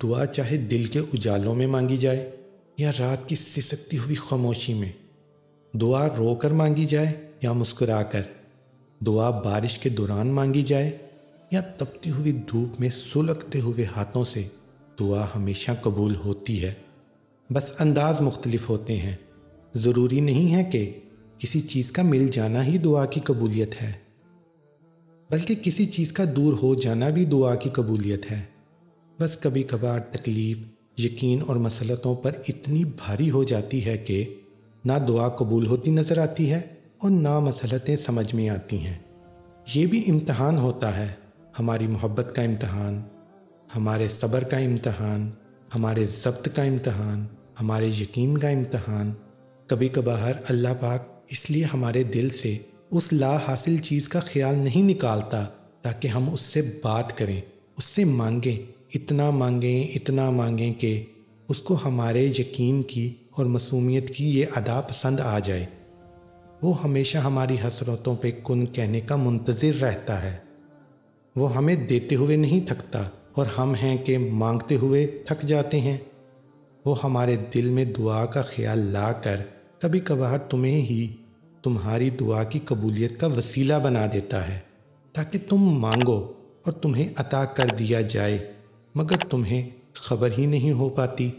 दुआ चाहे दिल के उजालों में मांगी जाए या रात की सिसकती हुई खामोशी में, दुआ रोकर मांगी जाए या मुस्कुराकर, दुआ बारिश के दौरान मांगी जाए या तपती हुई धूप में सुलगते हुए हाथों से, दुआ हमेशा कबूल होती है। बस अंदाज मुख्तलिफ होते हैं। ज़रूरी नहीं है कि किसी चीज़ का मिल जाना ही दुआ की कबूलियत है, बल्कि किसी चीज़ का दूर हो जाना भी दुआ की कबूलियत है। बस कभी कभार तकलीफ, यकीन और मसलतों पर इतनी भारी हो जाती है कि ना दुआ कबूल होती नज़र आती है और ना मसलतें समझ में आती हैं। ये भी इम्तहान होता है, हमारी मोहब्बत का इम्तहान, हमारे सब्र का इम्तहान, हमारे ज़ब्त का इम्तहान, हमारे यकीन का इम्तहान। कभी कभार अल्लाह पाक इसलिए हमारे दिल से उस ला हासिल चीज़ का ख्याल नहीं निकालता ताकि हम उससे बात करें, उससे मांगें, इतना मांगें कि उसको हमारे यकीन की और मसूमियत की ये अदा पसंद आ जाए। वो हमेशा हमारी हसरतों पे कुन कहने का मुंतज़िर रहता है। वो हमें देते हुए नहीं थकता और हम हैं कि मांगते हुए थक जाते हैं। वो हमारे दिल में दुआ का ख्याल ला कर कभी कभार तुम्हें ही तुम्हारी दुआ की कबूलियत का वसीला बना देता है ताकि तुम मांगो और तुम्हें अता कर दिया जाए, मगर तुम्हें खबर ही नहीं हो पाती